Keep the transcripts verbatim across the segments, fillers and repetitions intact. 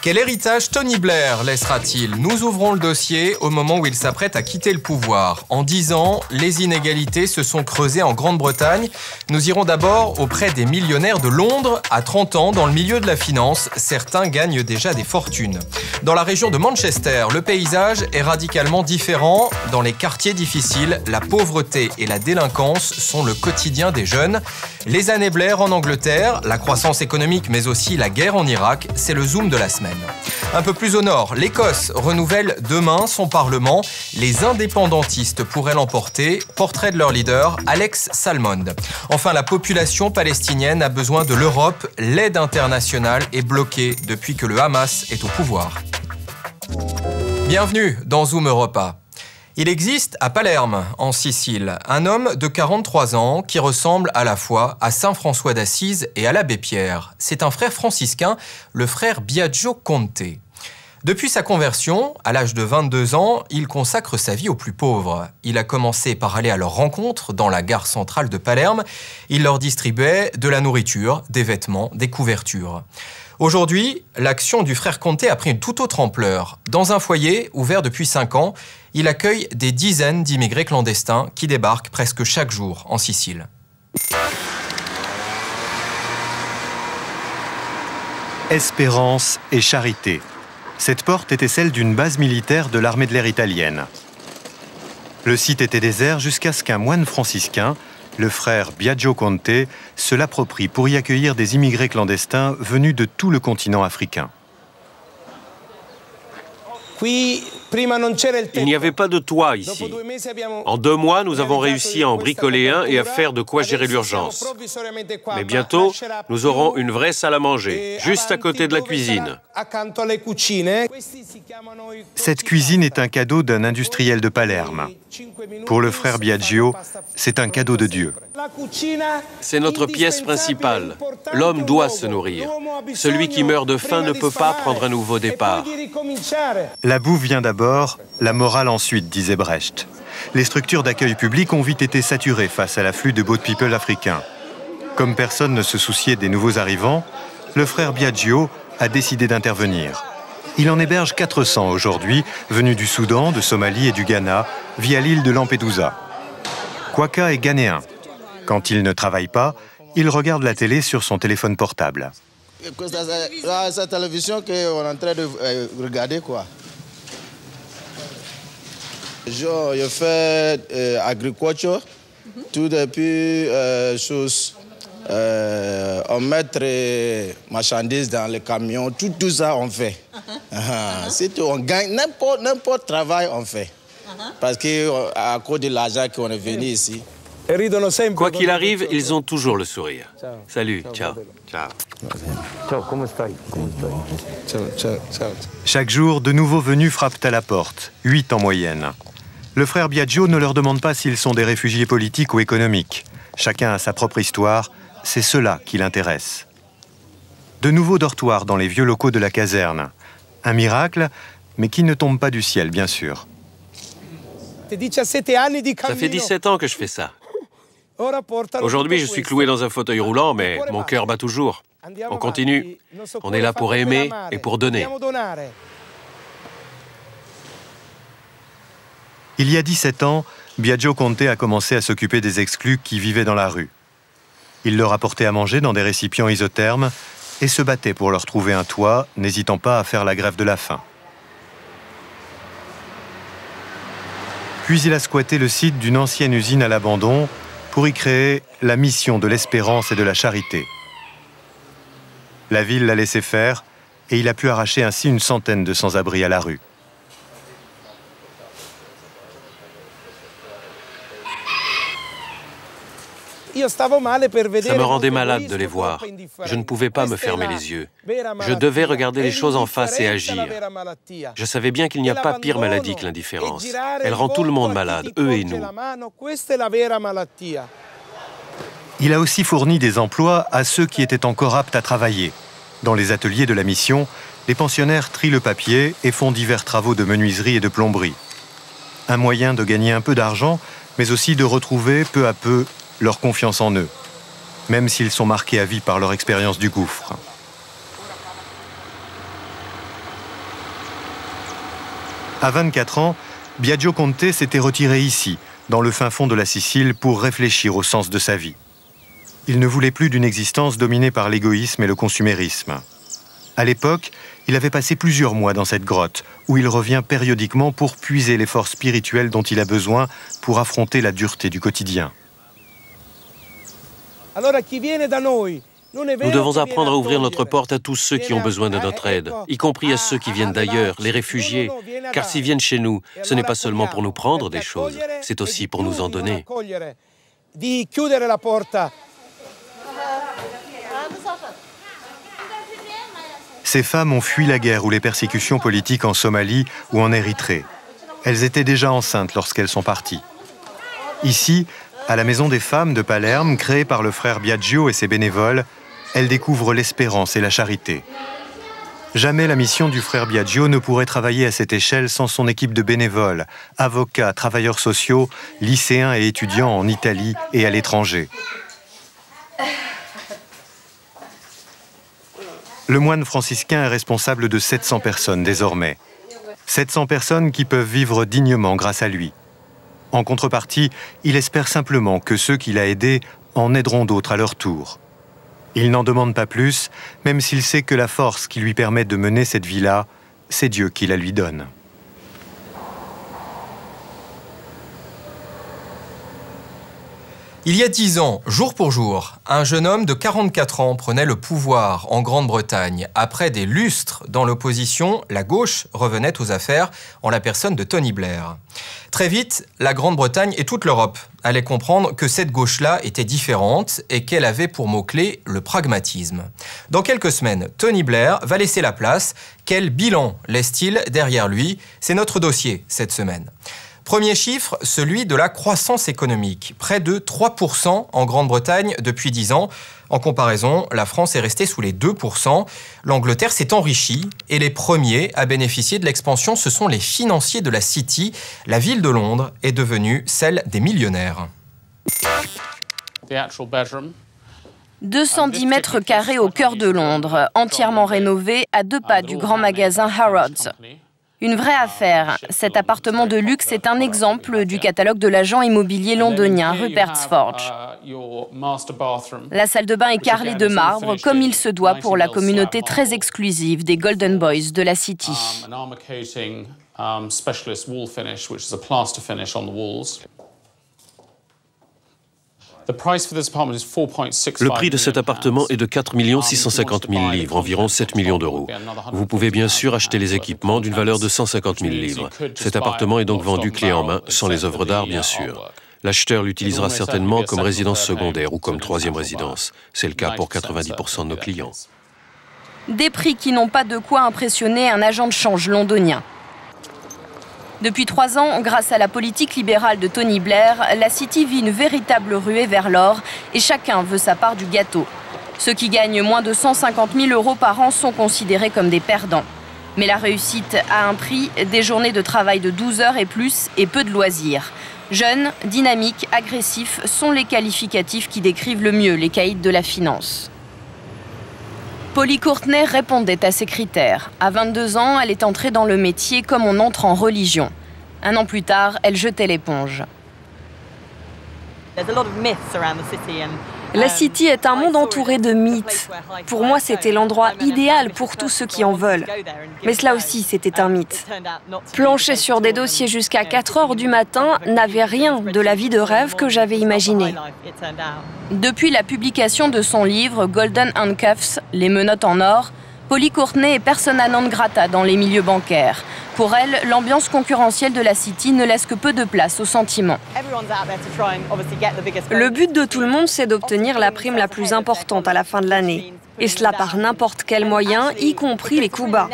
Quel héritage Tony Blair laissera-t-il? Nous ouvrons le dossier au moment où il s'apprête à quitter le pouvoir. En dix ans, les inégalités se sont creusées en Grande-Bretagne. Nous irons d'abord auprès des millionnaires de Londres. À trente ans, dans le milieu de la finance, certains gagnent déjà des fortunes. Dans la région de Manchester, le paysage est radicalement différent. Dans les quartiers difficiles, la pauvreté et la délinquance sont le quotidien des jeunes. Les années Blair en Angleterre, la croissance économique mais aussi la guerre en Irak, c'est le zoom de la semaine. Un peu plus au nord, l'Écosse renouvelle demain son Parlement. Les indépendantistes pourraient l'emporter. Portrait de leur leader, Alex Salmond. Enfin, la population palestinienne a besoin de l'Europe. L'aide internationale est bloquée depuis que le Hamas est au pouvoir. Bienvenue dans Zoom Europa. Il existe à Palerme, en Sicile, un homme de quarante-trois ans qui ressemble à la fois à Saint François d'Assise et à l'abbé Pierre. C'est un frère franciscain, le frère Biagio Conte. Depuis sa conversion, à l'âge de vingt-deux ans, il consacre sa vie aux plus pauvres. Il a commencé par aller à leur rencontre dans la gare centrale de Palerme. Il leur distribuait de la nourriture, des vêtements, des couvertures. Aujourd'hui, l'action du frère Conte a pris une toute autre ampleur. Dans un foyer ouvert depuis cinq ans, il accueille des dizaines d'immigrés clandestins qui débarquent presque chaque jour en Sicile. Espérance et charité. Cette porte était celle d'une base militaire de l'armée de l'air italienne. Le site était désert jusqu'à ce qu'un moine franciscain, le frère Biagio Conte, se l'approprie pour y accueillir des immigrés clandestins venus de tout le continent africain. Il n'y avait pas de toit ici. En deux mois, nous avons réussi à en bricoler un et à faire de quoi gérer l'urgence. Mais bientôt, nous aurons une vraie salle à manger, juste à côté de la cuisine. Cette cuisine est un cadeau d'un industriel de Palerme. Pour le frère Biagio, c'est un cadeau de Dieu. C'est notre pièce principale. L'homme doit se nourrir. Celui qui meurt de faim ne peut pas prendre un nouveau départ. La boue vient d'abord, la morale ensuite, disait Brecht. Les structures d'accueil public ont vite été saturées face à l'afflux de boat people africains. Comme personne ne se souciait des nouveaux arrivants, le frère Biagio a décidé d'intervenir. Il en héberge quatre cents aujourd'hui, venus du Soudan, de Somalie et du Ghana, via l'île de Lampedusa. Kwaka est ghanéen. Quand il ne travaille pas, il regarde la télé sur son téléphone portable. C'est la télévision qu'on est en train de regarder, quoi. Genre, je fais euh, agriculture, mm-hmm. tout depuis euh, choses, euh, on met les marchandises dans les camions, tout, tout ça on fait. Uh-huh. Uh-huh. C'est tout, on gagne, n'importe, n'importe travail on fait, uh-huh. parce qu'à cause de l'argent qu'on est venu ici. Quoi qu'il arrive, ils ont toujours le sourire. Ciao. Salut, ciao. Ciao. Ciao. Ciao. Ciao. Chaque jour, de nouveaux venus frappent à la porte, huit en moyenne. Le frère Biagio ne leur demande pas s'ils sont des réfugiés politiques ou économiques. Chacun a sa propre histoire, c'est cela qui l'intéresse. De nouveaux dortoirs dans les vieux locaux de la caserne. Un miracle, mais qui ne tombe pas du ciel, bien sûr. Ça fait dix-sept ans que je fais ça. Aujourd'hui, je suis cloué dans un fauteuil roulant, mais mon cœur bat toujours. On continue. On est là pour aimer et pour donner. Il y a dix-sept ans, Biagio Conte a commencé à s'occuper des exclus qui vivaient dans la rue. Il leur apportait à manger dans des récipients isothermes et se battait pour leur trouver un toit, n'hésitant pas à faire la grève de la faim. Puis il a squatté le site d'une ancienne usine à l'abandon, pour y créer la mission de l'espérance et de la charité. La ville l'a laissé faire et il a pu arracher ainsi une centaine de sans-abri à la rue. Ça me rendait malade de les voir. Je ne pouvais pas me fermer les yeux. Je devais regarder les choses en face et agir. Je savais bien qu'il n'y a pas pire maladie que l'indifférence. Elle rend tout le monde malade, eux et nous. Il a aussi fourni des emplois à ceux qui étaient encore aptes à travailler. Dans les ateliers de la mission, les pensionnaires trient le papier et font divers travaux de menuiserie et de plomberie. Un moyen de gagner un peu d'argent, mais aussi de retrouver peu à peu leur confiance en eux, même s'ils sont marqués à vie par leur expérience du gouffre. À vingt-quatre ans, Biagio Conte s'était retiré ici, dans le fin fond de la Sicile, pour réfléchir au sens de sa vie. Il ne voulait plus d'une existence dominée par l'égoïsme et le consumérisme. À l'époque, il avait passé plusieurs mois dans cette grotte, où il revient périodiquement pour puiser les forces spirituelles dont il a besoin pour affronter la dureté du quotidien. Nous devons apprendre à ouvrir notre porte à tous ceux qui ont besoin de notre aide, y compris à ceux qui viennent d'ailleurs, les réfugiés, car s'ils viennent chez nous, ce n'est pas seulement pour nous prendre des choses, c'est aussi pour nous en donner. Ces femmes ont fui la guerre ou les persécutions politiques en Somalie ou en Érythrée. Elles étaient déjà enceintes lorsqu'elles sont parties. Ici, à la Maison des Femmes de Palerme, créée par le frère Biagio et ses bénévoles, elles découvrent l'espérance et la charité. Jamais la mission du frère Biagio ne pourrait travailler à cette échelle sans son équipe de bénévoles, avocats, travailleurs sociaux, lycéens et étudiants en Italie et à l'étranger. Le moine franciscain est responsable de sept cents personnes désormais. sept cents personnes qui peuvent vivre dignement grâce à lui. En contrepartie, il espère simplement que ceux qu'il a aidés en aideront d'autres à leur tour. Il n'en demande pas plus, même s'il sait que la force qui lui permet de mener cette vie-là, c'est Dieu qui la lui donne. Il y a dix ans, jour pour jour, un jeune homme de quarante-quatre ans prenait le pouvoir en Grande-Bretagne. Après des lustres dans l'opposition, la gauche revenait aux affaires en la personne de Tony Blair. Très vite, la Grande-Bretagne et toute l'Europe allaient comprendre que cette gauche-là était différente et qu'elle avait pour mot-clé le pragmatisme. Dans quelques semaines, Tony Blair va laisser la place. Quel bilan laisse-t-il derrière lui? C'est notre dossier cette semaine. Premier chiffre, celui de la croissance économique. Près de trois pour cent en Grande-Bretagne depuis dix ans. En comparaison, la France est restée sous les deux pour cent. L'Angleterre s'est enrichie et les premiers à bénéficier de l'expansion, ce sont les financiers de la City. La ville de Londres est devenue celle des millionnaires. deux cent dix mètres carrés au cœur de Londres, entièrement rénové à deux pas du grand magasin Harrods. Une vraie affaire. Cet appartement de luxe est un exemple du catalogue de l'agent immobilier londonien Rupert's Forge. La salle de bain est carrelée de marbre, comme il se doit pour la communauté très exclusive des Golden Boys de la City. Le prix de cet appartement est de quatre millions six cent cinquante mille livres, environ sept millions d'euros. Vous pouvez bien sûr acheter les équipements d'une valeur de cent cinquante mille livres. Cet appartement est donc vendu clé en main, sans les œuvres d'art bien sûr. L'acheteur l'utilisera certainement comme résidence secondaire ou comme troisième résidence. C'est le cas pour quatre-vingt-dix pour cent de nos clients. Des prix qui n'ont pas de quoi impressionner un agent de change londonien. Depuis trois ans, grâce à la politique libérale de Tony Blair, la City vit une véritable ruée vers l'or et chacun veut sa part du gâteau. Ceux qui gagnent moins de cent cinquante mille euros par an sont considérés comme des perdants. Mais la réussite a un prix, des journées de travail de douze heures et plus et peu de loisirs. Jeunes, dynamiques, agressifs sont les qualificatifs qui décrivent le mieux les caïds de la finance. Polly Courtenay répondait à ces critères. À vingt-deux ans, elle est entrée dans le métier comme on entre en religion. Un an plus tard, elle jetait l'éponge. La City est un monde entouré de mythes. Pour moi, c'était l'endroit idéal pour tous ceux qui en veulent. Mais cela aussi, c'était un mythe. Plancher sur des dossiers jusqu'à quatre heures du matin n'avait rien de la vie de rêve que j'avais imaginée. Depuis la publication de son livre « Golden Handcuffs », les menottes en or, Polly Courtenay est persona non grata dans les milieux bancaires. Pour elle, l'ambiance concurrentielle de la City ne laisse que peu de place aux sentiments. Le but de tout le monde, c'est d'obtenir la prime la plus importante à la fin de l'année. Et cela par n'importe quel moyen, y compris les coups bas.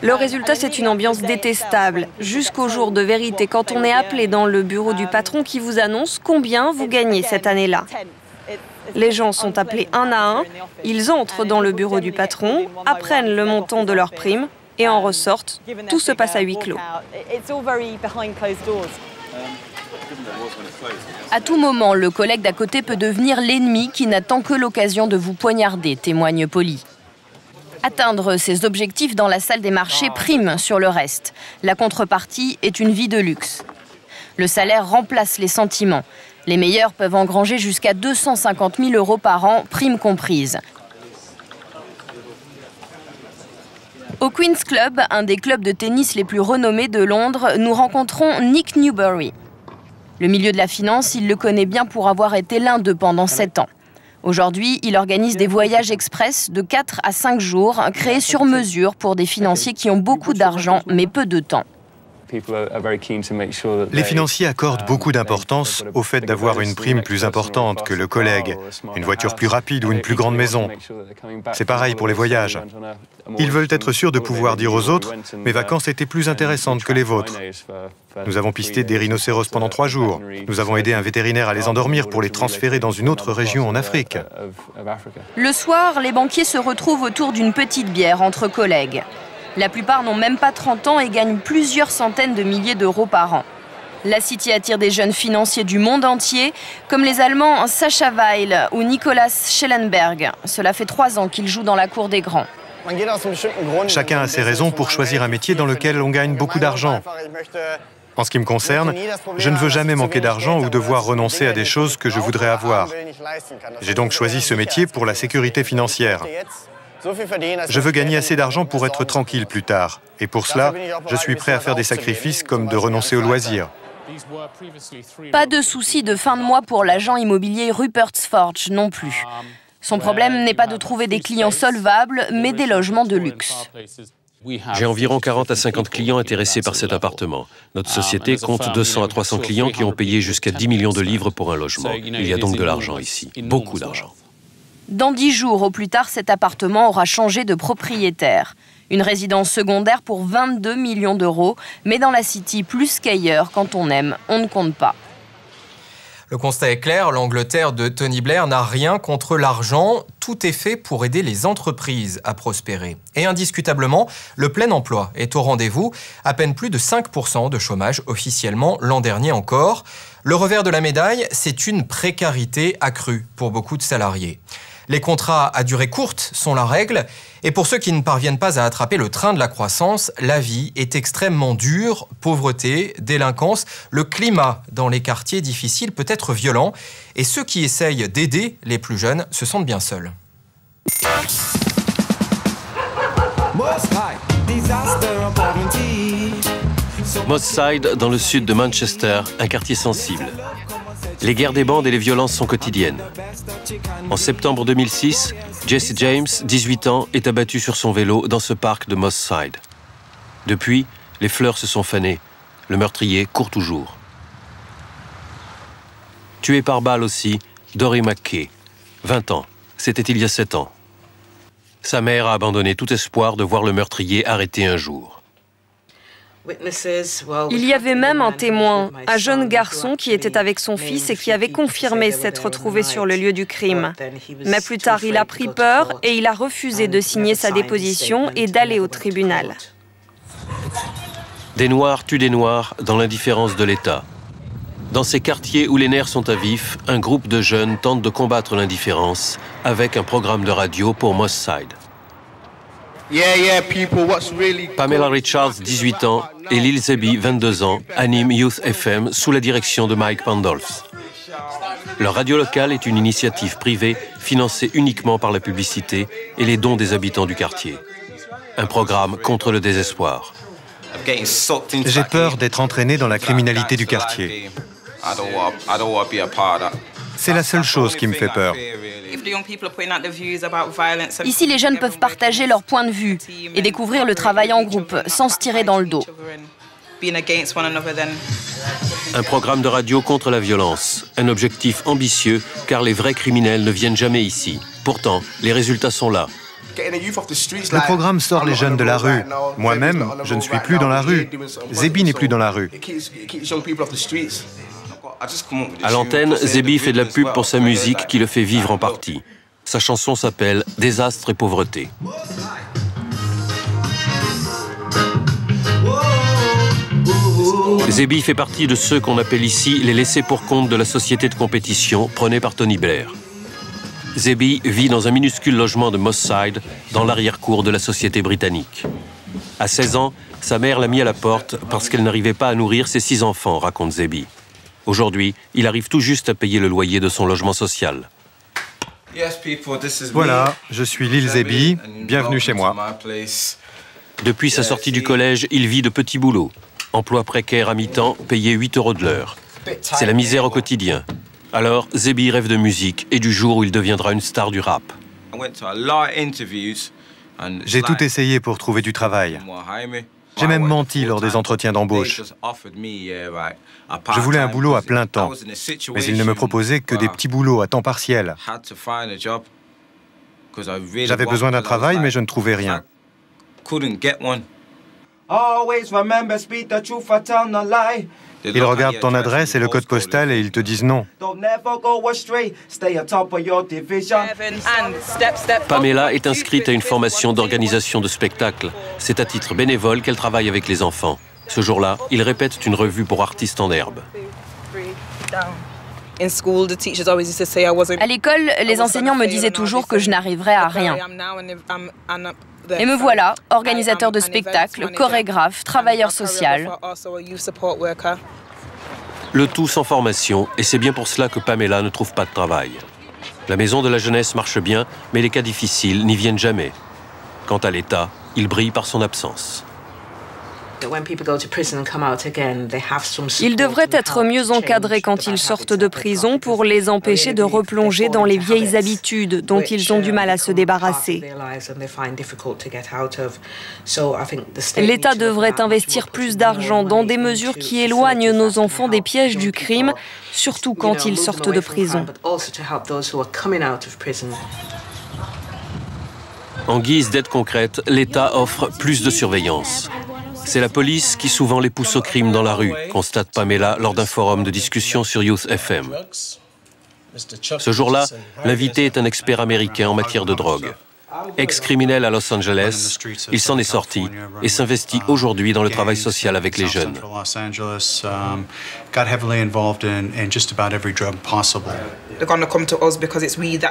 Le résultat, c'est une ambiance détestable, jusqu'au jour de vérité, quand on est appelé dans le bureau du patron qui vous annonce combien vous gagnez cette année-là. Les gens sont appelés un à un, ils entrent dans le bureau du patron, apprennent le montant de leur prime et en ressortent. Tout se passe à huis clos. À tout moment, le collègue d'à côté peut devenir l'ennemi qui n'attend que l'occasion de vous poignarder, témoigne Polly. Atteindre ses objectifs dans la salle des marchés prime sur le reste. La contrepartie est une vie de luxe. Le salaire remplace les sentiments. Les meilleurs peuvent engranger jusqu'à deux cent cinquante mille euros par an, primes comprises. Au Queen's Club, un des clubs de tennis les plus renommés de Londres, nous rencontrons Nick Newberry. Le milieu de la finance, il le connaît bien pour avoir été l'un d'eux pendant sept ans. Aujourd'hui, il organise des voyages express de quatre à cinq jours, créés sur mesure pour des financiers qui ont beaucoup d'argent mais peu de temps. Les financiers accordent beaucoup d'importance au fait d'avoir une prime plus importante que le collègue, une voiture plus rapide ou une plus grande maison. C'est pareil pour les voyages. Ils veulent être sûrs de pouvoir dire aux autres « Mes vacances étaient plus intéressantes que les vôtres ». Nous avons pisté des rhinocéros pendant trois jours. Nous avons aidé un vétérinaire à les endormir pour les transférer dans une autre région en Afrique. Le soir, les banquiers se retrouvent autour d'une petite bière entre collègues. La plupart n'ont même pas trente ans et gagnent plusieurs centaines de milliers d'euros par an. La City attire des jeunes financiers du monde entier, comme les Allemands Sacha Weil ou Nicolas Schellenberg. Cela fait trois ans qu'ils jouent dans la cour des grands. Chacun a ses raisons pour choisir un métier dans lequel on gagne beaucoup d'argent. En ce qui me concerne, je ne veux jamais manquer d'argent ou devoir renoncer à des choses que je voudrais avoir. J'ai donc choisi ce métier pour la sécurité financière. Je veux gagner assez d'argent pour être tranquille plus tard. Et pour cela, je suis prêt à faire des sacrifices comme de renoncer aux loisirs. Pas de souci de fin de mois pour l'agent immobilier Rupert's Forge non plus. Son problème n'est pas de trouver des clients solvables, mais des logements de luxe. J'ai environ quarante à cinquante clients intéressés par cet appartement. Notre société compte deux cents à trois cents clients qui ont payé jusqu'à dix millions de livres pour un logement. Il y a donc de l'argent ici, beaucoup d'argent. Dans dix jours au plus tard, cet appartement aura changé de propriétaire. Une résidence secondaire pour vingt-deux millions d'euros, mais dans la City, plus qu'ailleurs, quand on aime, on ne compte pas. Le constat est clair, l'Angleterre de Tony Blair n'a rien contre l'argent. Tout est fait pour aider les entreprises à prospérer. Et indiscutablement, le plein emploi est au rendez-vous. À peine plus de cinq pour cent de chômage officiellement l'an dernier encore. Le revers de la médaille, c'est une précarité accrue pour beaucoup de salariés. Les contrats à durée courte sont la règle, et pour ceux qui ne parviennent pas à attraper le train de la croissance, la vie est extrêmement dure, pauvreté, délinquance, le climat dans les quartiers difficiles peut être violent, et ceux qui essayent d'aider les plus jeunes se sentent bien seuls. Moss Side, dans le sud de Manchester, un quartier sensible. Les guerres des bandes et les violences sont quotidiennes. En septembre deux mille six, Jesse James, dix-huit ans, est abattu sur son vélo dans ce parc de Moss Side. Depuis, les fleurs se sont fanées. Le meurtrier court toujours. Tué par balle aussi, Dory McKay, vingt ans. C'était il y a sept ans. Sa mère a abandonné tout espoir de voir le meurtrier arrêté un jour. Il y avait même un témoin, un jeune garçon qui était avec son fils et qui avait confirmé s'être retrouvé sur le lieu du crime. Mais plus tard, il a pris peur et il a refusé de signer sa déposition et d'aller au tribunal. Des Noirs tuent des Noirs dans l'indifférence de l'État. Dans ces quartiers où les nerfs sont à vif, un groupe de jeunes tente de combattre l'indifférence avec un programme de radio pour Moss Side. Yeah, yeah, people, what's really... Pamela Richards, dix-huit ans, et Lil' Zebi, vingt-deux ans, animent Youth F M sous la direction de Mike Pandolf. Leur radio locale est une initiative privée financée uniquement par la publicité et les dons des habitants du quartier. Un programme contre le désespoir. J'ai peur d'être entraîné dans la criminalité du quartier. C'est la seule chose qui me fait peur. Ici, les jeunes peuvent partager leur point de vue et découvrir le travail en groupe, sans se tirer dans le dos. Un programme de radio contre la violence. Un objectif ambitieux, car les vrais criminels ne viennent jamais ici. Pourtant, les résultats sont là. Le programme sort les jeunes de la rue. Moi-même, je ne suis plus dans la rue. Zebi n'est plus dans la rue. À l'antenne, Zebi fait de la pub pour sa musique qui le fait vivre en partie. Sa chanson s'appelle « Désastre et pauvreté ». Zebi fait partie de ceux qu'on appelle ici les laissés pour compte de la société de compétition prônée par Tony Blair. Zebi vit dans un minuscule logement de Moss Side, dans l'arrière-cour de la société britannique. À seize ans, sa mère l'a mis à la porte parce qu'elle n'arrivait pas à nourrir ses six enfants, raconte Zebi. Aujourd'hui, il arrive tout juste à payer le loyer de son logement social. Voilà, je suis Lil' Zebi, bienvenue chez moi. Depuis sa sortie du collège, il vit de petits boulots. Emploi précaire à mi-temps, payé huit euros de l'heure. C'est la misère au quotidien. Alors, Zebi rêve de musique et du jour où il deviendra une star du rap. J'ai tout essayé pour trouver du travail. J'ai même menti lors des entretiens d'embauche. Je voulais un boulot à plein temps, mais ils ne me proposaient que des petits boulots à temps partiel. J'avais besoin d'un travail, mais je ne trouvais rien. Ils regardent ton adresse et le code postal et ils te disent non. Pamela est inscrite à une formation d'organisation de spectacles. C'est à titre bénévole qu'elle travaille avec les enfants. Ce jour-là, ils répètent une revue pour artistes en herbe. À l'école, les enseignants me disaient toujours que je n'arriverais à rien. Et me voilà, organisateur de spectacles, chorégraphe, travailleur social. Le tout sans formation, et c'est bien pour cela que Pamela ne trouve pas de travail. La maison de la jeunesse marche bien, mais les cas difficiles n'y viennent jamais. Quant à l'État, il brille par son absence. Ils devraient être mieux encadrés quand ils sortent de prison pour les empêcher de replonger dans les vieilles habitudes dont ils ont du mal à se débarrasser. L'État devrait investir plus d'argent dans des mesures qui éloignent nos enfants des pièges du crime, surtout quand ils sortent de prison. En guise d'aide concrète, l'État offre plus de surveillance. C'est la police qui souvent les pousse au crime dans la rue, constate Pamela lors d'un forum de discussion sur Youth F M. Ce jour-là, l'invité est un expert américain en matière de drogue. Ex-criminel à Los Angeles, il s'en est sorti et s'investit aujourd'hui dans le travail social avec les jeunes.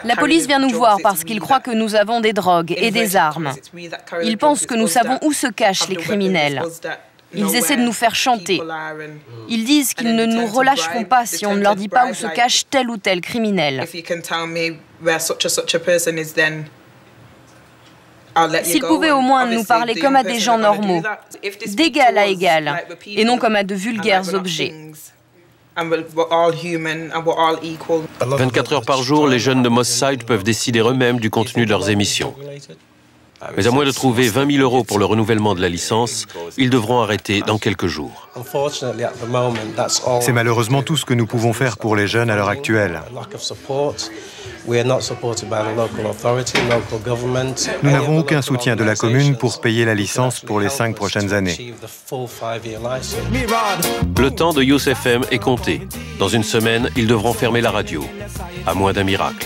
La police vient nous voir parce qu'ils croient que nous avons des drogues et des armes. Ils pensent que nous savons où se cachent les criminels. Ils essaient de nous faire chanter. Ils disent qu'ils ne nous relâcheront pas si on ne leur dit pas où se cache tel ou tel criminel. S'ils pouvaient au moins nous parler comme à des gens normaux, d'égal à égal, et non comme à de vulgaires objets. vingt-quatre heures par jour, les jeunes de Moss Side peuvent décider eux-mêmes du contenu de leurs émissions. Mais à moins de trouver vingt mille euros pour le renouvellement de la licence, ils devront arrêter dans quelques jours. C'est malheureusement tout ce que nous pouvons faire pour les jeunes à l'heure actuelle. Nous n'avons aucun soutien de la commune pour payer la licence pour les cinq prochaines années. Le temps de Youth F M est compté. Dans une semaine, ils devront fermer la radio, à moins d'un miracle.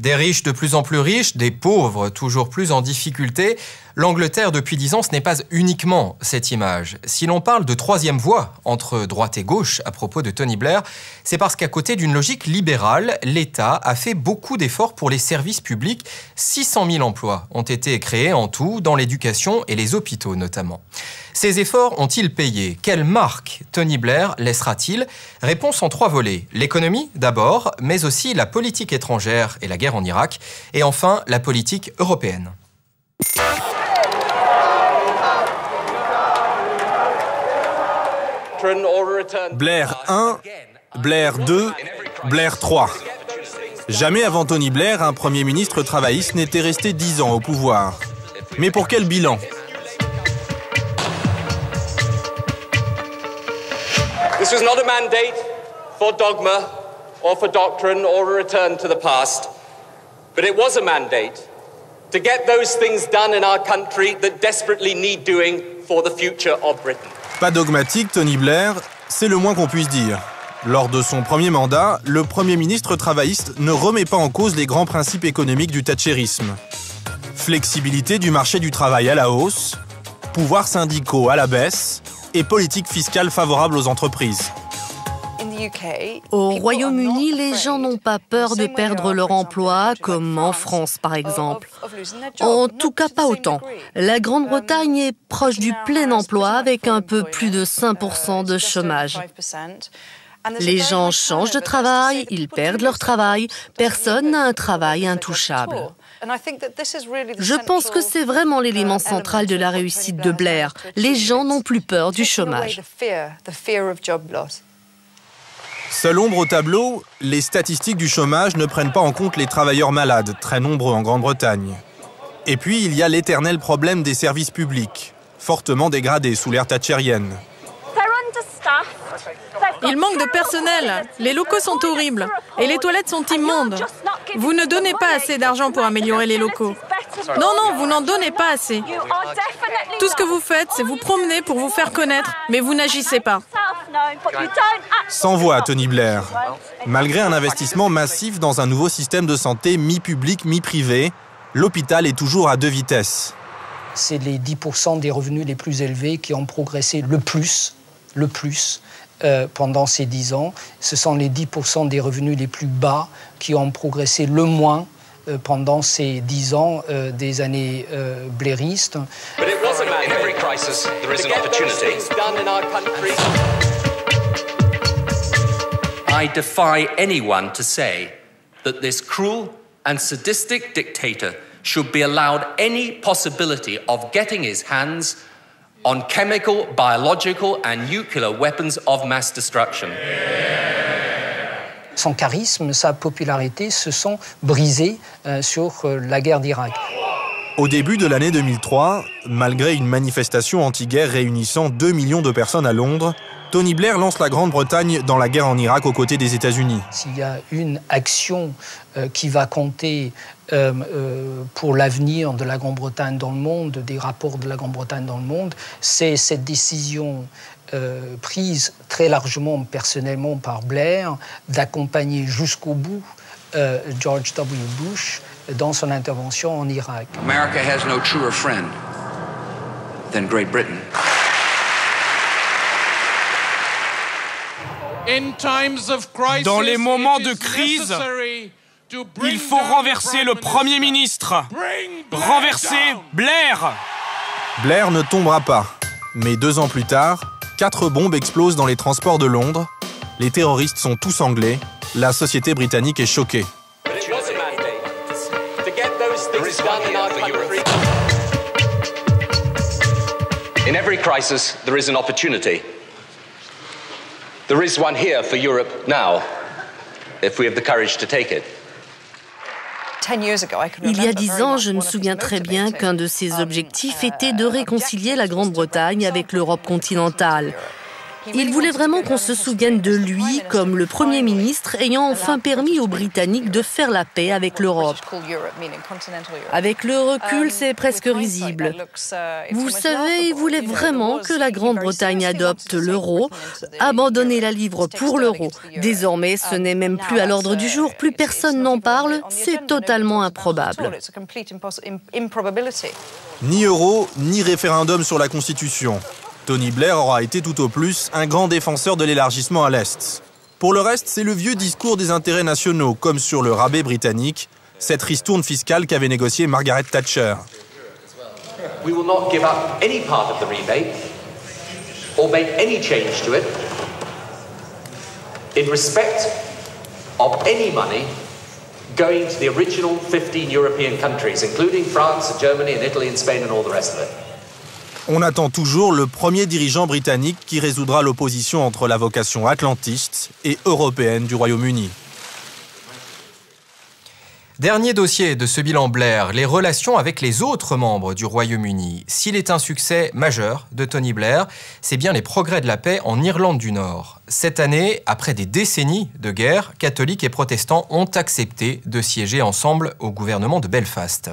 Des riches de plus en plus riches, des pauvres toujours plus en difficulté. L'Angleterre, depuis dix ans, ce n'est pas uniquement cette image. Si l'on parle de troisième voie entre droite et gauche à propos de Tony Blair, c'est parce qu'à côté d'une logique libérale, l'État a fait beaucoup d'efforts pour les services publics. six cent mille emplois ont été créés en tout, dans l'éducation et les hôpitaux notamment. Ces efforts ont-ils payé? Quelle marque Tony Blair laissera-t-il? Réponse en trois volets. L'économie d'abord, mais aussi la politique étrangère et la guerre en Irak, et enfin la politique européenne. Blair un, Blair deux, Blair trois. Jamais avant Tony Blair, un Premier ministre travailliste n'était resté dix ans au pouvoir. Mais pour quel bilan? This was not a mandate for dogma or for doctrine or a return to the past, but it was a mandate to get those things done in our country that desperately need doing for the future of Britain. Pas dogmatique, Tony Blair, c'est le moins qu'on puisse dire. Lors de son premier mandat, le Premier ministre travailliste ne remet pas en cause les grands principes économiques du thatchérisme. Flexibilité du marché du travail à la hausse, pouvoirs syndicaux à la baisse et politique fiscale favorable aux entreprises. Au Royaume-Uni, les gens n'ont pas peur de perdre leur emploi, comme en France par exemple. En tout cas, pas autant. La Grande-Bretagne est proche du plein emploi avec un peu plus de cinq pour cent de chômage. Les gens changent de travail, ils perdent leur travail, personne n'a un travail intouchable. Je pense que c'est vraiment l'élément central de la réussite de Blair. Les gens n'ont plus peur du chômage. Seule ombre au tableau, les statistiques du chômage ne prennent pas en compte les travailleurs malades, très nombreux en Grande-Bretagne. Et puis, il y a l'éternel problème des services publics, fortement dégradés sous l'ère thatchérienne. Il manque de personnel, les locaux sont horribles et les toilettes sont immondes. Vous ne donnez pas assez d'argent pour améliorer les locaux. Non, non, vous n'en donnez pas assez. Tout ce que vous faites, c'est vous promener pour vous faire connaître, mais vous n'agissez pas. Sans voix, Tony Blair. Malgré un investissement massif dans un nouveau système de santé mi-public, mi-privé, l'hôpital est toujours à deux vitesses. C'est les dix pour cent des revenus les plus élevés qui ont progressé le plus, le plus, euh, pendant ces dix ans. Ce sont les dix pour cent des revenus les plus bas qui ont progressé le moins euh, pendant ces dix ans euh, des années euh, blairistes. I defy anyone to say that this cruel and sadistic dictator should be allowed any possibility of getting his hands on chemical, biological and nuclear weapons of mass destruction. Son charisme, sa popularité se sont brisés euh, sur euh, la guerre d'Irak. Au début de l'année deux mille trois, malgré une manifestation anti-guerre réunissant deux millions de personnes à Londres, Tony Blair lance la Grande-Bretagne dans la guerre en Irak aux côtés des États-Unis. S'il y a une action euh, qui va compter euh, euh, pour l'avenir de la Grande-Bretagne dans le monde, des rapports de la Grande-Bretagne dans le monde, c'est cette décision euh, prise très largement personnellement par Blair d'accompagner jusqu'au bout euh, George W. Bush dans son intervention en Irak. America has no truer friend than Great Britain. Dans les moments de crise, il faut renverser le Premier ministre. Renverser Blair. Blair ne tombera pas. Mais deux ans plus tard, quatre bombes explosent dans les transports de Londres. Les terroristes sont tous anglais. La société britannique est choquée. In every crisis, there is an opportunity. There is one here for Europe now, if we have the courage to take it. Il y a dix ans, je me souviens très bien qu'un de ses objectifs était de réconcilier la Grande-Bretagne avec l'Europe continentale. Il voulait vraiment qu'on se souvienne de lui comme le Premier ministre ayant enfin permis aux Britanniques de faire la paix avec l'Europe. Avec le recul, c'est presque risible. Vous savez, il voulait vraiment que la Grande-Bretagne adopte l'euro, abandonner la livre pour l'euro. Désormais, ce n'est même plus à l'ordre du jour, plus personne n'en parle, c'est totalement improbable. Ni euro, ni référendum sur la Constitution. Tony Blair aura été tout au plus un grand défenseur de l'élargissement à l'Est. Pour le reste, c'est le vieux discours des intérêts nationaux, comme sur le rabais britannique, cette ristourne fiscale qu'avait négociée Margaret Thatcher. We will not give up any part of the rebate or make any change to it in respect of any money going to the original fifteen European countries, including France, Germany, and Italy, and Spain, and all the rest of it. On attend toujours le premier dirigeant britannique qui résoudra l'opposition entre la vocation atlantiste et européenne du Royaume-Uni. Dernier dossier de ce bilan Blair, les relations avec les autres membres du Royaume-Uni. S'il est un succès majeur de Tony Blair, c'est bien les progrès de la paix en Irlande du Nord. cette année, après des décennies de guerre, catholiques et protestants ont accepté de siéger ensemble au gouvernement de Belfast.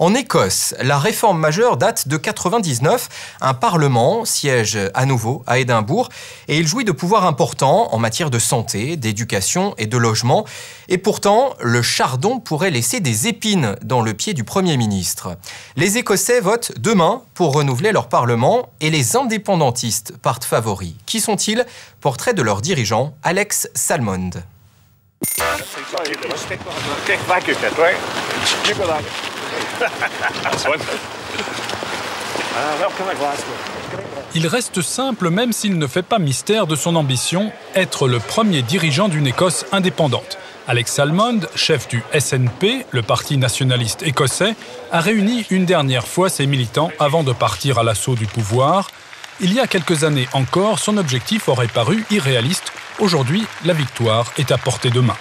En Écosse, la réforme majeure date de quatre-vingt-dix-neuf. Un parlement siège à nouveau à Édimbourg et il jouit de pouvoirs importants en matière de santé, d'éducation et de logement. Et pourtant, le chardon pourrait laisser des épines dans le pied du Premier ministre. Les Écossais votent demain pour renouveler leur parlement et les indépendantistes partent favoris. Qui sont-ils? Portrait de leur dirigeant, Alex Salmond. Il reste simple même s'il ne fait pas mystère de son ambition, être le premier dirigeant d'une Écosse indépendante. Alex Salmond, chef du S N P, le parti nationaliste écossais, a réuni une dernière fois ses militants avant de partir à l'assaut du pouvoir. Il y a quelques années encore, son objectif aurait paru irréaliste. Aujourd'hui, la victoire est à portée de main.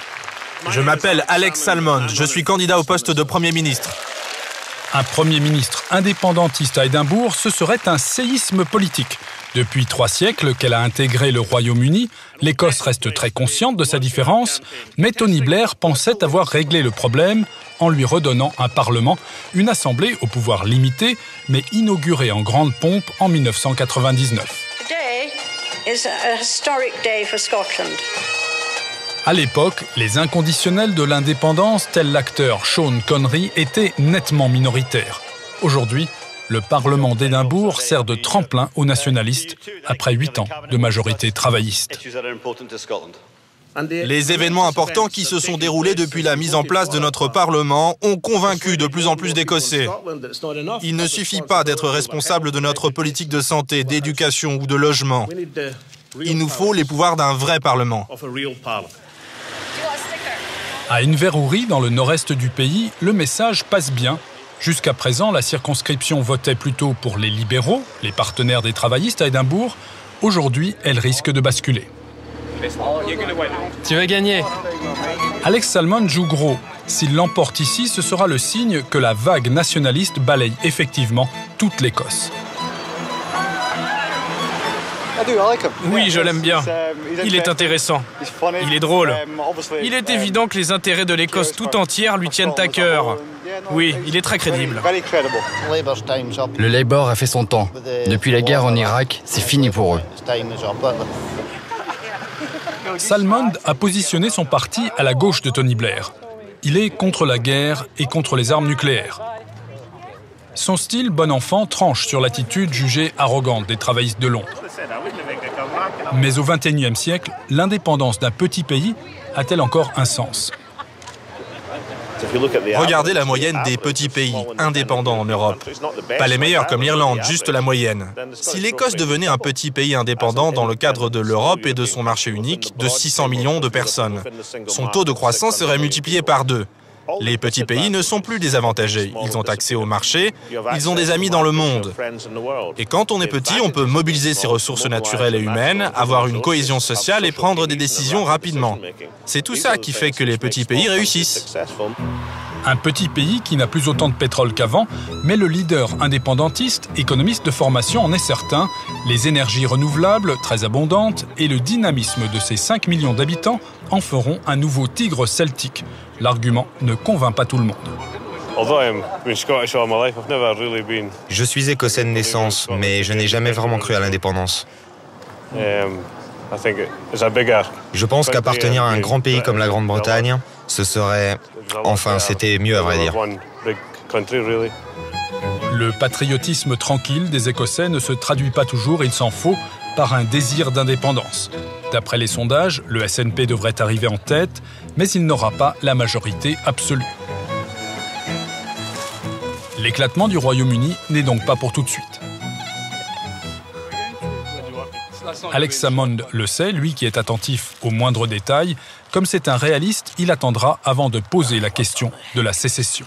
Je m'appelle Alex Salmond, je suis candidat au poste de Premier ministre. Un Premier ministre indépendantiste à Édimbourg, ce serait un séisme politique. Depuis trois siècles qu'elle a intégré le Royaume-Uni, l'Écosse reste très consciente de sa différence, mais Tony Blair pensait avoir réglé le problème en lui redonnant un parlement, une assemblée au pouvoir limité, mais inaugurée en grande pompe en mille neuf cent quatre-vingt-dix-neuf. À l'époque, les inconditionnels de l'indépendance, tel l'acteur Sean Connery, étaient nettement minoritaires. Aujourd'hui, le Parlement d'Édimbourg sert de tremplin aux nationalistes après huit ans de majorité travailliste. Les événements importants qui se sont déroulés depuis la mise en place de notre Parlement ont convaincu de plus en plus d'Écossais. Il ne suffit pas d'être responsable de notre politique de santé, d'éducation ou de logement. Il nous faut les pouvoirs d'un vrai Parlement. À Inveroury, dans le nord-est du pays, le message passe bien. Jusqu'à présent, la circonscription votait plutôt pour les libéraux, les partenaires des travaillistes à Édimbourg. Aujourd'hui, elle risque de basculer. Tu vas gagner. Alex Salmond joue gros. S'il l'emporte ici, ce sera le signe que la vague nationaliste balaye effectivement toute l'Écosse. Oui, je l'aime bien. Il est intéressant. Il est drôle. Il est évident que les intérêts de l'Écosse tout entière lui tiennent à cœur. Oui, il est très crédible. Le Labour a fait son temps. Depuis la guerre en Irak, c'est fini pour eux. Salmond a positionné son parti à la gauche de Tony Blair. Il est contre la guerre et contre les armes nucléaires. Son style bon enfant tranche sur l'attitude jugée arrogante des travaillistes de Londres. Mais au vingt et unième siècle, l'indépendance d'un petit pays a-t-elle encore un sens? Regardez la moyenne des petits pays indépendants en Europe. Pas les meilleurs comme l'Irlande, juste la moyenne. Si l'Écosse devenait un petit pays indépendant dans le cadre de l'Europe et de son marché unique de six cents millions de personnes, son taux de croissance serait multiplié par deux. Les petits pays ne sont plus désavantagés. Ils ont accès au marché, ils ont des amis dans le monde. Et quand on est petit, on peut mobiliser ses ressources naturelles et humaines, avoir une cohésion sociale et prendre des décisions rapidement. C'est tout ça qui fait que les petits pays réussissent. Un petit pays qui n'a plus autant de pétrole qu'avant, mais le leader indépendantiste, économiste de formation en est certain. Les énergies renouvelables, très abondantes, et le dynamisme de ses cinq millions d'habitants en feront un nouveau tigre celtique. L'argument ne convainc pas tout le monde. Je suis écossais de naissance, mais je n'ai jamais vraiment cru à l'indépendance. Je pense qu'appartenir à un grand pays comme la Grande-Bretagne, ce serait... Enfin, c'était mieux à vrai dire. Le patriotisme tranquille des Écossais ne se traduit pas toujours, il s'en faut, par un désir d'indépendance. D'après les sondages, le S N P devrait arriver en tête, mais il n'aura pas la majorité absolue. L'éclatement du Royaume-Uni n'est donc pas pour tout de suite. Alex Salmond le sait, lui qui est attentif aux moindres détails. Comme c'est un réaliste, il attendra avant de poser la question de la sécession.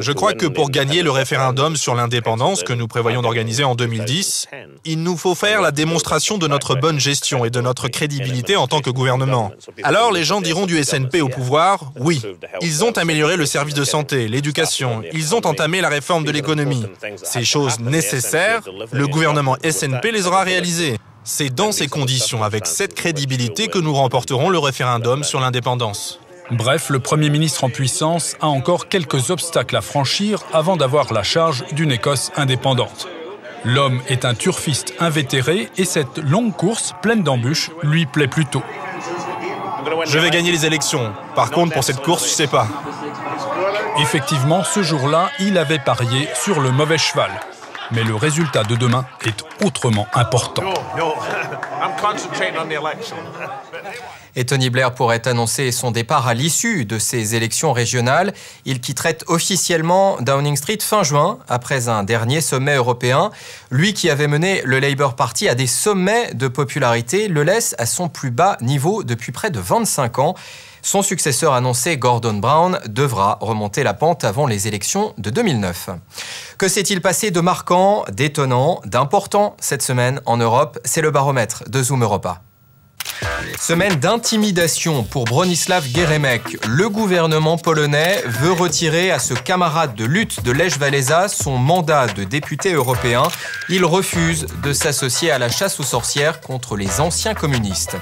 Je crois que pour gagner le référendum sur l'indépendance que nous prévoyons d'organiser en deux mille dix, il nous faut faire la démonstration de notre bonne gestion et de notre crédibilité en tant que gouvernement. Alors les gens diront du S N P au pouvoir, oui, ils ont amélioré le service de santé, l'éducation, ils ont entamé la réforme de l'économie. Ces choses nécessaires, le gouvernement S N P les aura réalisées. C'est dans ces conditions, avec cette crédibilité, que nous remporterons le référendum sur l'indépendance. Bref, le Premier ministre en puissance a encore quelques obstacles à franchir avant d'avoir la charge d'une Écosse indépendante. L'homme est un turfiste invétéré et cette longue course, pleine d'embûches, lui plaît plutôt. Je vais gagner les élections. Par contre, pour cette course, je ne sais pas. Effectivement, ce jour-là, il avait parié sur le mauvais cheval. Mais le résultat de demain est autrement important. Et Tony Blair pourrait annoncer son départ à l'issue de ces élections régionales. Il quitterait officiellement Downing Street fin juin, après un dernier sommet européen. Lui qui avait mené le Labour Party à des sommets de popularité le laisse à son plus bas niveau depuis près de vingt-cinq ans. Son successeur annoncé, Gordon Brown, devra remonter la pente avant les élections de deux mille neuf. Que s'est-il passé de marquant, d'étonnant, d'important cette semaine en Europe? C'est le baromètre de Zoom Europa. Semaine d'intimidation pour Bronislaw Geremek. Le gouvernement polonais veut retirer à ce camarade de lutte de Lech Walesa son mandat de député européen. Il refuse de s'associer à la chasse aux sorcières contre les anciens communistes.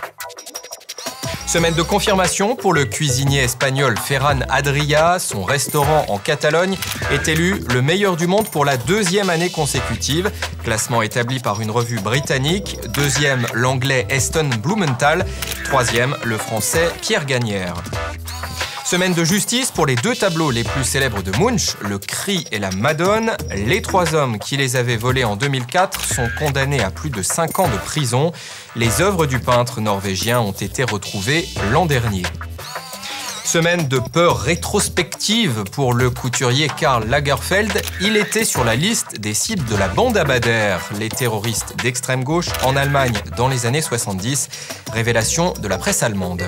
Semaine de confirmation pour le cuisinier espagnol Ferran Adrià. Son restaurant en Catalogne est élu le meilleur du monde pour la deuxième année consécutive. Classement établi par une revue britannique. Deuxième, l'anglais Eston Blumenthal. Troisième, le français Pierre Gagnère. Semaine de justice pour les deux tableaux les plus célèbres de Munch, le Cri et la Madone. Les trois hommes qui les avaient volés en deux mille quatre sont condamnés à plus de cinq ans de prison. Les œuvres du peintre norvégien ont été retrouvées l'an dernier. Semaine de peur rétrospective pour le couturier Karl Lagerfeld. Il était sur la liste des cibles de la bande Abadère, les terroristes d'extrême gauche en Allemagne dans les années soixante-dix. Révélation de la presse allemande.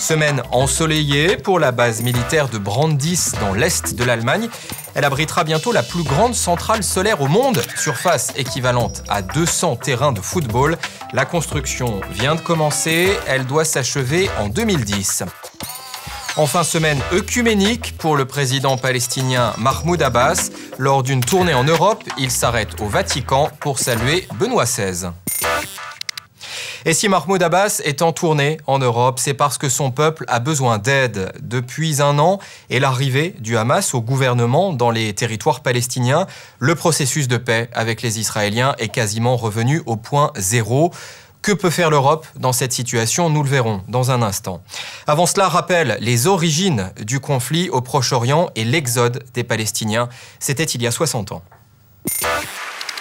Semaine ensoleillée pour la base militaire de Brandis dans l'est de l'Allemagne. Elle abritera bientôt la plus grande centrale solaire au monde, surface équivalente à deux cents terrains de football. La construction vient de commencer, elle doit s'achever en deux mille dix. Enfin, semaine œcuménique pour le président palestinien Mahmoud Abbas. Lors d'une tournée en Europe, il s'arrête au Vatican pour saluer Benoît seize. Et si Mahmoud Abbas est en tournée en Europe, c'est parce que son peuple a besoin d'aide. Depuis un an et l'arrivée du Hamas au gouvernement dans les territoires palestiniens, le processus de paix avec les Israéliens est quasiment revenu au point zéro. Que peut faire l'Europe dans cette situation? Nous le verrons dans un instant. Avant cela, rappel, les origines du conflit au Proche-Orient et l'exode des Palestiniens. C'était il y a soixante ans.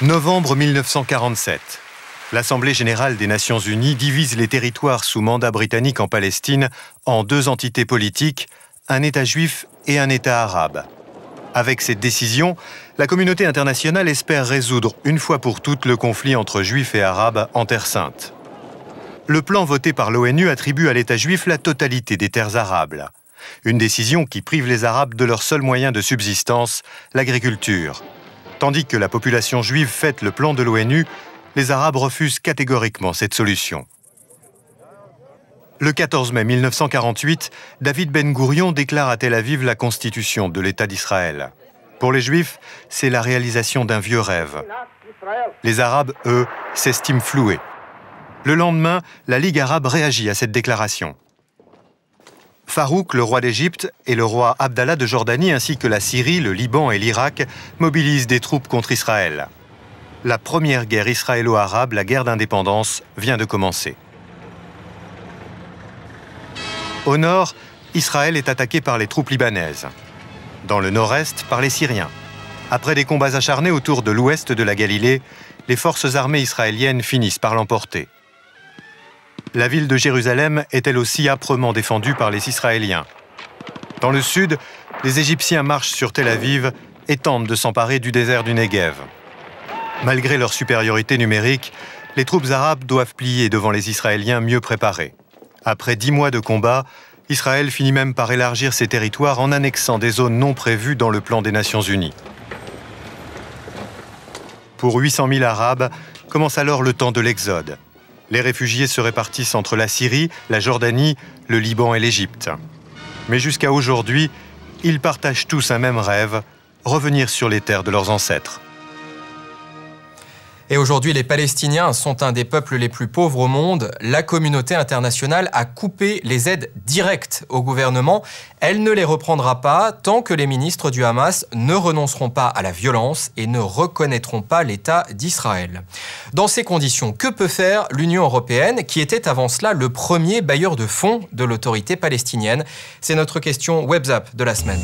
novembre mille neuf cent quarante-sept. L'Assemblée générale des Nations unies divise les territoires sous mandat britannique en Palestine en deux entités politiques, un État juif et un État arabe. Avec cette décision, la communauté internationale espère résoudre une fois pour toutes le conflit entre juifs et arabes en Terre Sainte. Le plan voté par l'ONU attribue à l'État juif la totalité des terres arables. Une décision qui prive les Arabes de leur seul moyen de subsistance, l'agriculture. Tandis que la population juive fête le plan de l'ONU, les Arabes refusent catégoriquement cette solution. Le quatorze mai mille neuf cent quarante-huit, David Ben-Gourion déclare à Tel Aviv la constitution de l'État d'Israël. Pour les Juifs, c'est la réalisation d'un vieux rêve. Les Arabes, eux, s'estiment floués. Le lendemain, la Ligue arabe réagit à cette déclaration. Farouk, le roi d'Égypte, et le roi Abdallah de Jordanie, ainsi que la Syrie, le Liban et l'Irak, mobilisent des troupes contre Israël. La première guerre israélo-arabe, la guerre d'indépendance, vient de commencer. Au nord, Israël est attaqué par les troupes libanaises. Dans le nord-est, par les Syriens. Après des combats acharnés autour de l'ouest de la Galilée, les forces armées israéliennes finissent par l'emporter. La ville de Jérusalem est elle aussi âprement défendue par les Israéliens. Dans le sud, les Égyptiens marchent sur Tel Aviv et tentent de s'emparer du désert du Negev. Malgré leur supériorité numérique, les troupes arabes doivent plier devant les Israéliens mieux préparés. Après dix mois de combat, Israël finit même par élargir ses territoires en annexant des zones non prévues dans le plan des Nations unies. Pour huit cent mille Arabes, commence alors le temps de l'exode. Les réfugiés se répartissent entre la Syrie, la Jordanie, le Liban et l'Égypte. Mais jusqu'à aujourd'hui, ils partagent tous un même rêve, revenir sur les terres de leurs ancêtres. Et aujourd'hui, les Palestiniens sont un des peuples les plus pauvres au monde. La communauté internationale a coupé les aides directes au gouvernement. Elle ne les reprendra pas tant que les ministres du Hamas ne renonceront pas à la violence et ne reconnaîtront pas l'État d'Israël. Dans ces conditions, que peut faire l'Union européenne, qui était avant cela le premier bailleur de fonds de l'autorité palestinienne? C'est notre question WebZap de la semaine.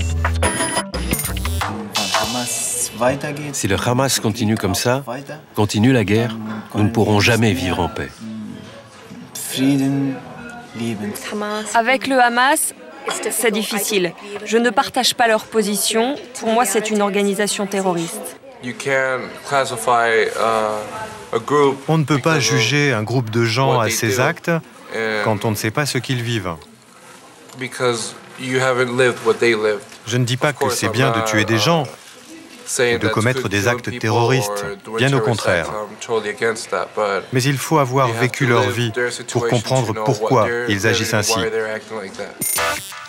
Si le Hamas continue comme ça, continue la guerre, nous ne pourrons jamais vivre en paix. Avec le Hamas, c'est difficile. Je ne partage pas leur position. Pour moi, c'est une organisation terroriste. On ne peut pas juger un groupe de gens à ces actes quand on ne sait pas ce qu'ils vivent. Je ne dis pas que c'est bien de tuer des gens, de commettre des actes terroristes, bien au contraire. Mais il faut avoir vécu leur vie pour comprendre pourquoi ils agissent ainsi.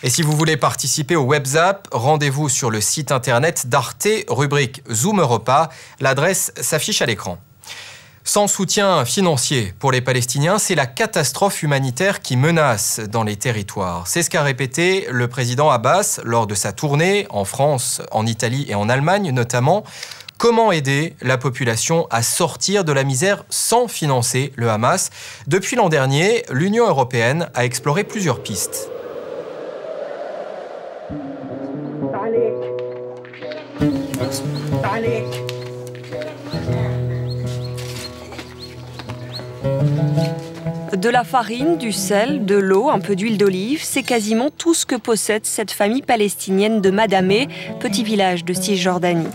Et si vous voulez participer au WebZap, rendez-vous sur le site internet d'Arte, rubrique Zoom Europa. L'adresse s'affiche à l'écran. Sans soutien financier pour les Palestiniens, c'est la catastrophe humanitaire qui menace dans les territoires. C'est ce qu'a répété le président Abbas lors de sa tournée en France, en Italie et en Allemagne notamment. Comment aider la population à sortir de la misère sans financer le Hamas? Depuis l'an dernier, l'Union européenne a exploré plusieurs pistes. De la farine, du sel, de l'eau, un peu d'huile d'olive, c'est quasiment tout ce que possède cette famille palestinienne de Madamé, petit village de Cisjordanie.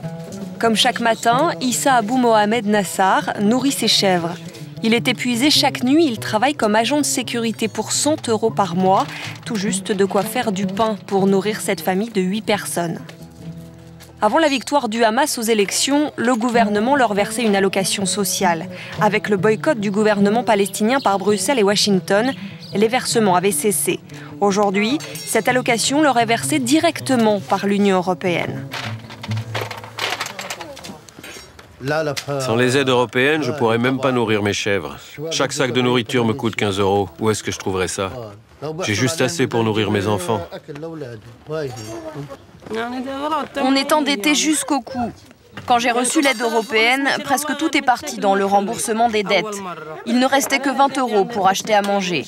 Comme chaque matin, Issa Abou Mohamed Nassar nourrit ses chèvres. Il est épuisé chaque nuit, il travaille comme agent de sécurité pour cent euros par mois, tout juste de quoi faire du pain pour nourrir cette famille de huit personnes. Avant la victoire du Hamas aux élections, le gouvernement leur versait une allocation sociale. Avec le boycott du gouvernement palestinien par Bruxelles et Washington, les versements avaient cessé. Aujourd'hui, cette allocation leur est versée directement par l'Union européenne. Sans les aides européennes, je ne pourrais même pas nourrir mes chèvres. Chaque sac de nourriture me coûte quinze euros. Où est-ce que je trouverais ça? J'ai juste assez pour nourrir mes enfants. On est endetté jusqu'au cou. Quand j'ai reçu l'aide européenne, presque tout est parti dans le remboursement des dettes. Il ne restait que vingt euros pour acheter à manger.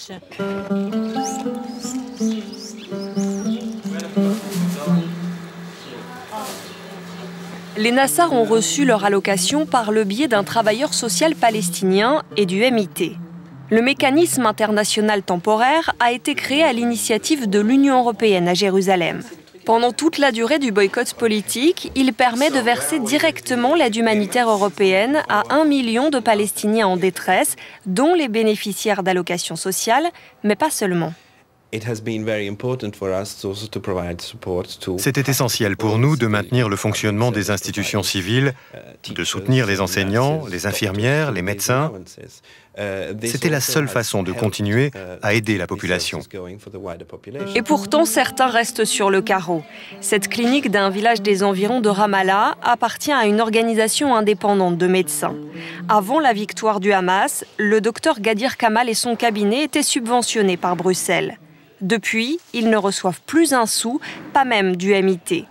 Les Nassar ont reçu leur allocation par le biais d'un travailleur social palestinien et du M I T. Le mécanisme international temporaire a été créé à l'initiative de l'Union européenne à Jérusalem. Pendant toute la durée du boycott politique, il permet de verser directement l'aide humanitaire européenne à un million de Palestiniens en détresse, dont les bénéficiaires d'allocations sociales, mais pas seulement. C'était essentiel pour nous de maintenir le fonctionnement des institutions civiles, de soutenir les enseignants, les infirmières, les médecins. C'était la seule façon de continuer à aider la population. Et pourtant, certains restent sur le carreau. Cette clinique d'un village des environs de Ramallah appartient à une organisation indépendante de médecins. Avant la victoire du Hamas, le docteur Gadir Kamal et son cabinet étaient subventionnés par Bruxelles. Depuis, ils ne reçoivent plus un sou, pas même du M I T.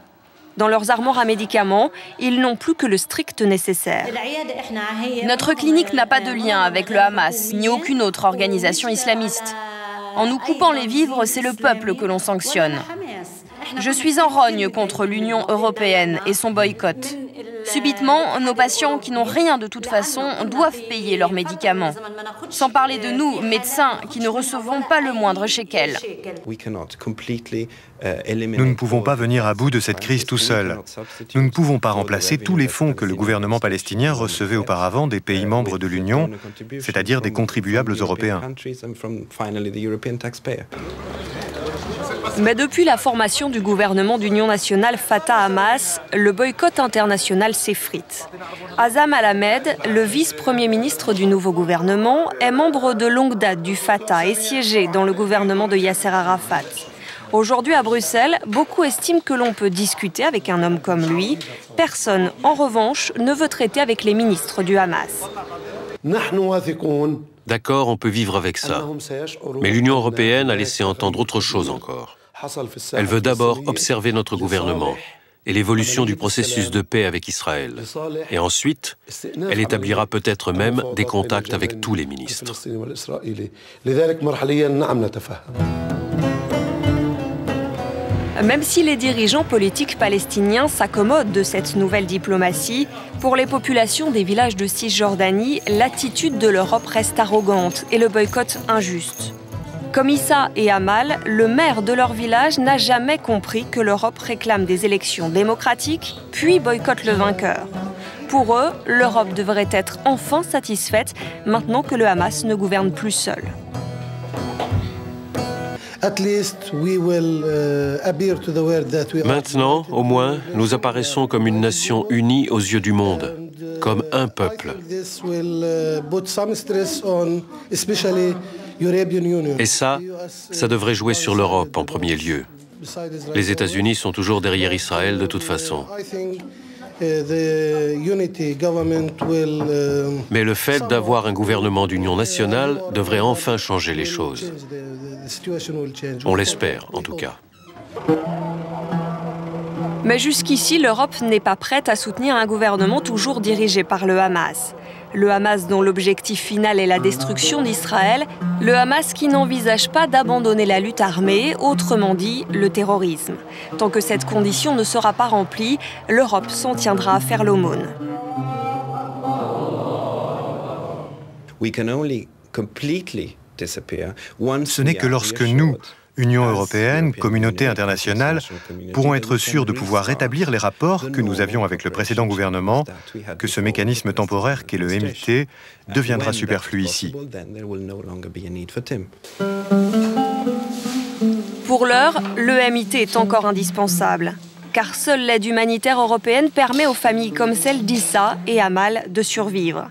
Dans leurs armoires à médicaments, ils n'ont plus que le strict nécessaire. Notre clinique n'a pas de lien avec le Hamas, ni aucune autre organisation islamiste. En nous coupant les vivres, c'est le peuple que l'on sanctionne. Je suis en rogne contre l'Union européenne et son boycott. Subitement, nos patients qui n'ont rien de toute façon doivent payer leurs médicaments. Sans parler de nous, médecins, qui ne recevons pas le moindre shekel. Nous ne pouvons pas venir à bout de cette crise tout seul. Nous ne pouvons pas remplacer tous les fonds que le gouvernement palestinien recevait auparavant des pays membres de l'Union, c'est-à-dire des contribuables européens. Mais depuis la formation du gouvernement d'union nationale Fatah-Hamas, le boycott international s'effrite. Azam Al-Ahmed, le vice-premier ministre du nouveau gouvernement, est membre de longue date du Fatah et siégé dans le gouvernement de Yasser Arafat. Aujourd'hui à Bruxelles, beaucoup estiment que l'on peut discuter avec un homme comme lui. Personne, en revanche, ne veut traiter avec les ministres du Hamas. D'accord, on peut vivre avec ça. Mais l'Union européenne a laissé entendre autre chose encore. Elle veut d'abord observer notre gouvernement et l'évolution du processus de paix avec Israël. Et ensuite, elle établira peut-être même des contacts avec tous les ministres. Même si les dirigeants politiques palestiniens s'accommodent de cette nouvelle diplomatie, pour les populations des villages de Cisjordanie, l'attitude de l'Europe reste arrogante et le boycott injuste. Comme Issa et Amal, le maire de leur village n'a jamais compris que l'Europe réclame des élections démocratiques, puis boycotte le vainqueur. Pour eux, l'Europe devrait être enfin satisfaite, maintenant que le Hamas ne gouverne plus seul. Maintenant, au moins, nous apparaissons comme une nation unie aux yeux du monde, comme un peuple. Et ça, ça devrait jouer sur l'Europe en premier lieu. Les États-Unis sont toujours derrière Israël de toute façon. Mais le fait d'avoir un gouvernement d'union nationale devrait enfin changer les choses. On l'espère, en tout cas. Mais jusqu'ici, l'Europe n'est pas prête à soutenir un gouvernement toujours dirigé par le Hamas. Le Hamas dont l'objectif final est la destruction d'Israël, le Hamas qui n'envisage pas d'abandonner la lutte armée, autrement dit le terrorisme. Tant que cette condition ne sera pas remplie, l'Europe s'en tiendra à faire l'aumône. We can only completely disappear once. Ce n'est que lorsque nous, Union européenne, communauté internationale, pourront être sûrs de pouvoir rétablir les rapports que nous avions avec le précédent gouvernement, que ce mécanisme temporaire qu'est le M I T deviendra superflu ici. Pour l'heure, le M I T est encore indispensable, car seule l'aide humanitaire européenne permet aux familles comme celle d'Issa et Amal de survivre.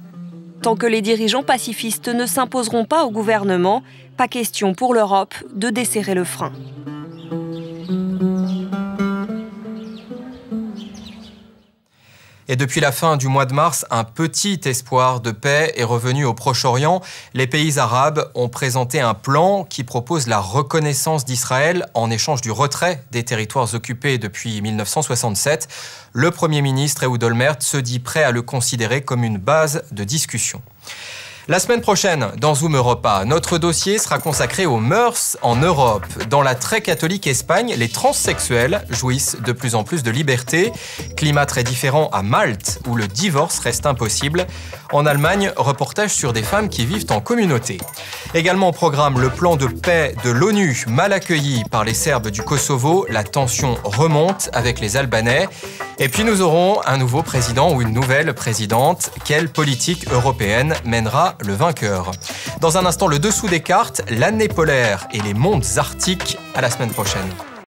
Tant que les dirigeants pacifistes ne s'imposeront pas au gouvernement, pas question pour l'Europe de desserrer le frein. Et depuis la fin du mois de mars, un petit espoir de paix est revenu au Proche-Orient. Les pays arabes ont présenté un plan qui propose la reconnaissance d'Israël en échange du retrait des territoires occupés depuis mille neuf cent soixante-sept. Le Premier ministre Ehud Olmert se dit prêt à le considérer comme une base de discussion. La semaine prochaine, dans Zoom Europa, notre dossier sera consacré aux mœurs en Europe. Dans la très catholique Espagne, les transsexuels jouissent de plus en plus de liberté. Climat très différent à Malte, où le divorce reste impossible. En Allemagne, reportage sur des femmes qui vivent en communauté. Également au programme, le plan de paix de l'ONU, mal accueilli par les Serbes du Kosovo. La tension remonte avec les Albanais. Et puis nous aurons un nouveau président ou une nouvelle présidente. Quelle politique européenne mènera le vainqueur? Dans un instant, le dessous des cartes, l'année polaire et les mondes arctiques. À la semaine prochaine.